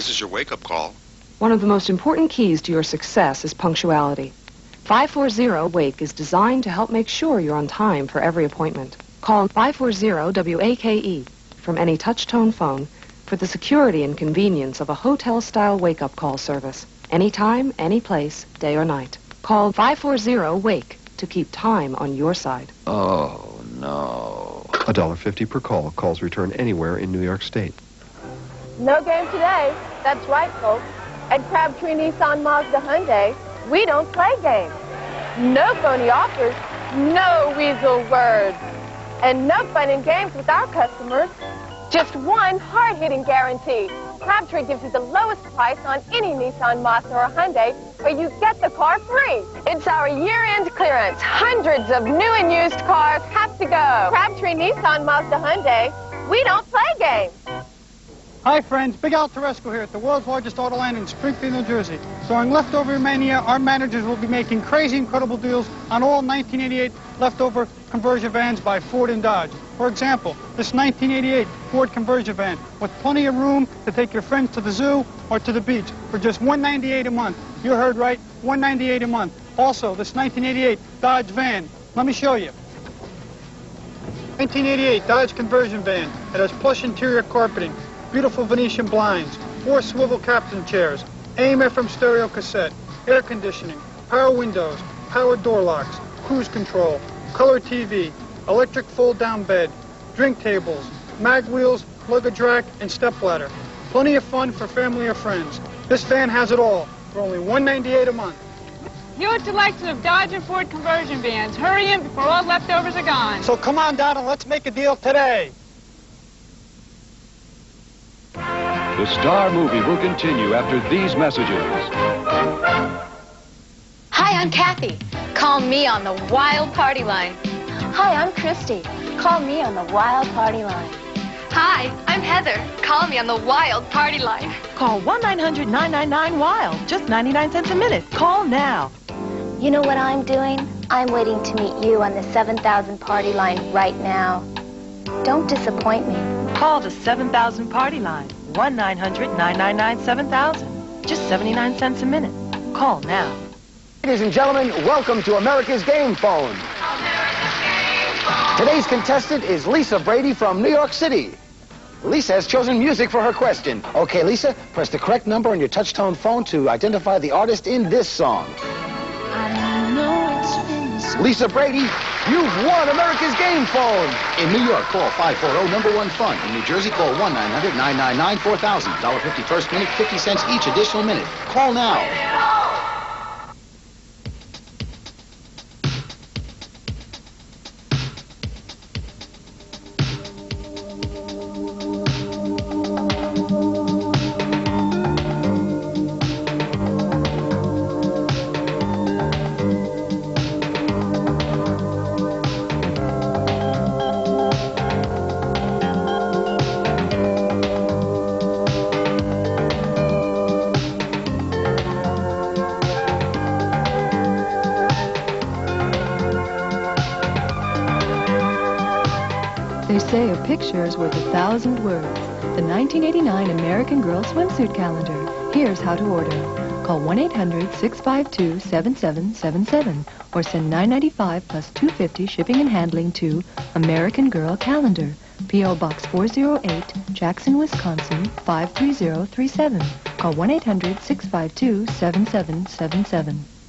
This is your wake-up call. One of the most important keys to your success is punctuality. 540-WAKE is designed to help make sure you're on time for every appointment. Call 540-WAKE from any touch-tone phone for the security and convenience of a hotel-style wake-up call service. Anytime, any place, day or night. Call 540-WAKE to keep time on your side. Oh, no. $1.50 per call. Calls return anywhere in New York State. No game today. That's right, folks. At Crabtree Nissan Mazda Hyundai, we don't play games. No phony offers, no weasel words, and no fun and games with our customers. Just one hard-hitting guarantee. Crabtree gives you the lowest price on any Nissan, Mazda, or Hyundai, or you get the car free. It's our year-end clearance. Hundreds of new and used cars have to go. Crabtree Nissan, Mazda, Hyundai, we don't play games. Hi, friends. Big Al Teresco here at the world's largest auto land in Springfield, New Jersey. During Leftover Mania, our managers will be making crazy, incredible deals on all 1988 leftover conversion vans by Ford and Dodge. For example, this 1988 Ford conversion van with plenty of room to take your friends to the zoo or to the beach for just $198 a month. You heard right, $198 a month. Also, this 1988 Dodge van. Let me show you. 1988 Dodge conversion van. It has plush interior carpeting, beautiful Venetian blinds, 4 swivel captain chairs, AM FM stereo cassette, air conditioning, power windows, power door locks, cruise control, color TV, electric fold-down bed, drink tables, mag wheels, luggage rack, and stepladder. Plenty of fun for family or friends. This van has it all for only $198 a month. New selection of Dodge and Ford conversion vans. Hurry in before all leftovers are gone. So come on down and let's make a deal today. The Star Movie will continue after these messages. Hi, I'm Kathy. Call me on the Wild Party Line. Hi, I'm Christy. Call me on the Wild Party Line. Hi, I'm Heather. Call me on the Wild Party Line. Call 1-900-999-WILD. Just 99 cents a minute. Call now. You know what I'm doing? I'm waiting to meet you on the 7000 Party Line right now. Don't disappoint me. Call the 7000 Party Line. 1-900-999-7000. Just 79 cents a minute. Call now. Ladies and gentlemen, welcome to America's Game Phone. America's Game Phone. Today's contestant is Lisa Brady from New York City. Lisa has chosen music for her question. Okay, Lisa, press the correct number on your touch-tone phone to identify the artist in this song. I know it's been so. Lisa Brady, you've won America's Game Phone. In New York, call 540-NUMBER-ONE-FUN. In New Jersey, call 1-900-999-4000. $1.50 first minute, 50 cents each additional minute. Call now. They say a picture is worth 1,000 words. The 1989 American Girl Swimsuit Calendar. Here's how to order. Call 1-800-652-7777 or send $9.95 plus $2.50 shipping and handling to American Girl Calendar, P.O. Box 408, Jackson, Wisconsin, 53037. Call 1-800-652-7777.